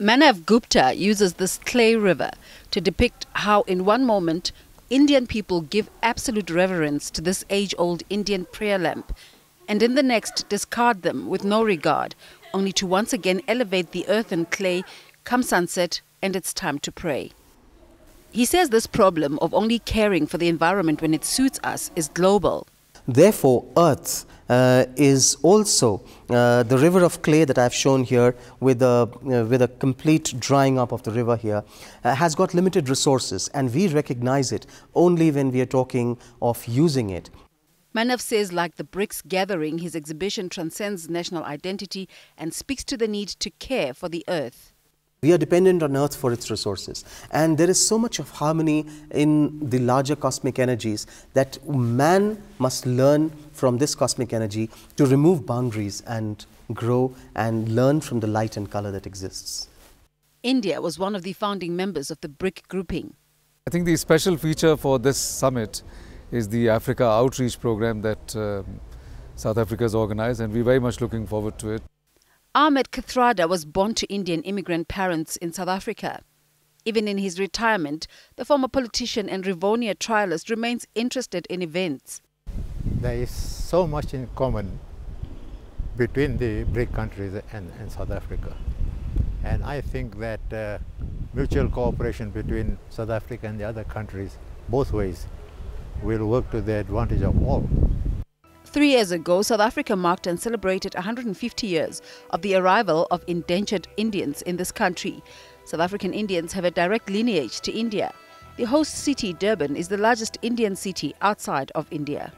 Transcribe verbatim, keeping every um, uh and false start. Manav Gupta uses this clay river to depict how in one moment Indian people give absolute reverence to this age-old Indian prayer lamp and in the next discard them with no regard, only to once again elevate the earth and clay come sunset and it's time to pray. He says this problem of only caring for the environment when it suits us is global. Therefore, earth uh, is also uh, the river of clay that I've shown here with a, uh, with a complete drying up of the river here, uh, has got limited resources, and we recognize it only when we are talking of using it. Manav says like the BRICS gathering, his exhibition transcends national identity and speaks to the need to care for the earth. We are dependent on Earth for its resources, and there is so much of harmony in the larger cosmic energies that man must learn from this cosmic energy to remove boundaries and grow and learn from the light and color that exists. India was one of the founding members of the BRIC grouping. I think the special feature for this summit is the Africa outreach program that um, South Africa has organized, and we're very much looking forward to it. Ahmed Kathrada was born to Indian immigrant parents in South Africa. Even in his retirement, the former politician and Rivonia trialist remains interested in events. There is so much in common between the BRIC countries and, and South Africa. And I think that uh, mutual cooperation between South Africa and the other countries, both ways, will work to the advantage of all. Three years ago, South Africa marked and celebrated one hundred fifty years of the arrival of indentured Indians in this country. South African Indians have a direct lineage to India. The host city, Durban, is the largest Indian city outside of India.